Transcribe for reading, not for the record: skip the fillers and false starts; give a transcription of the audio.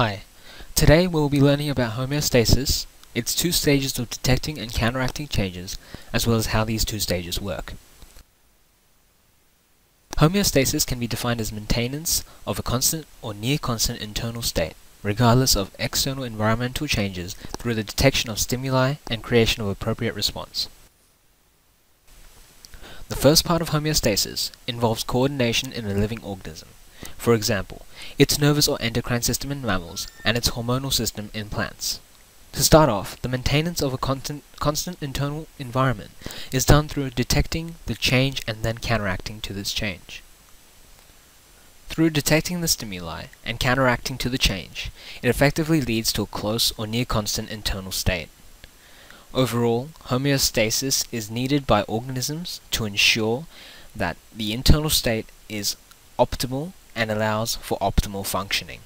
Hi, today we will be learning about homeostasis, its two stages of detecting and counteracting changes, as well as how these two stages work. Homeostasis can be defined as maintenance of a constant or near-constant internal state, regardless of external environmental changes through the detection of stimuli and creation of appropriate response. The first part of homeostasis involves coordination in a living organism. For example, its nervous or endocrine system in mammals, and its hormonal system in plants. To start off, the maintenance of a constant internal environment is done through detecting the change and then counteracting to this change. Through detecting the stimuli and counteracting to the change, it effectively leads to a close or near-constant internal state. Overall, homeostasis is needed by organisms to ensure that the internal state is optimal and allows for optimal functioning.